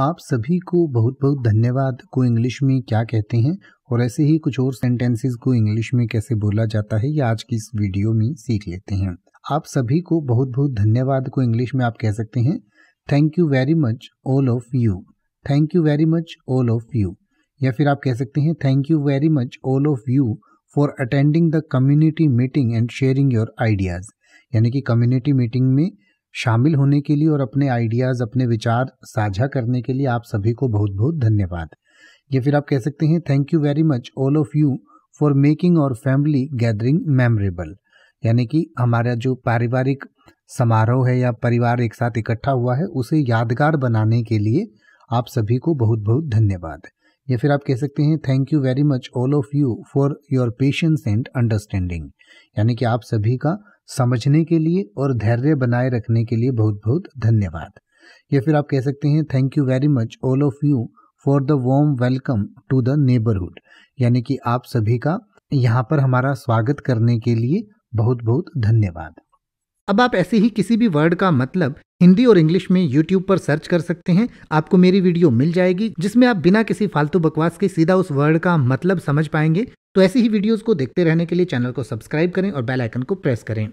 आप सभी को बहुत बहुत धन्यवाद को इंग्लिश में क्या कहते हैं और ऐसे ही कुछ और सेंटेंसेस को इंग्लिश में कैसे बोला जाता है ये आज की इस वीडियो में सीख लेते हैं। आप सभी को बहुत बहुत धन्यवाद को इंग्लिश में आप कह सकते हैं thank you very much all of you, thank you very much all of you, या फिर आप कह सकते हैं thank you very much all of you for attending the community meeting and sharing your ideas, यानी कि कम्युनिटी मीटिंग में शामिल होने के लिए और अपने आइडियाज़ अपने विचार साझा करने के लिए आप सभी को बहुत बहुत धन्यवाद। या फिर आप कह सकते हैं thank you very much all of you for making our family gathering memorable, यानी कि हमारा जो पारिवारिक समारोह है या परिवार एक साथ इकट्ठा हुआ है उसे यादगार बनाने के लिए आप सभी को बहुत बहुत धन्यवाद। या फिर आप कह सकते हैं thank you very much all of you for your patience and understanding, यानी कि आप सभी का समझने के लिए और धैर्य बनाए रखने के लिए बहुत बहुत धन्यवाद। या फिर आप कह सकते हैं thank you very much all of you for the warm welcome to the neighbourhood, यानी कि आप सभी का यहाँ पर हमारा स्वागत करने के लिए बहुत बहुत धन्यवाद। अब आप ऐसे ही किसी भी वर्ड का मतलब हिंदी और इंग्लिश में YouTube पर सर्च कर सकते हैं, आपको मेरी वीडियो मिल जाएगी जिसमें आप बिना किसी फालतू बकवास के सीधा उस वर्ड का मतलब समझ पाएंगे। तो ऐसी ही वीडियोस को देखते रहने के लिए चैनल को सब्सक्राइब करें और बेल आइकन को प्रेस करें।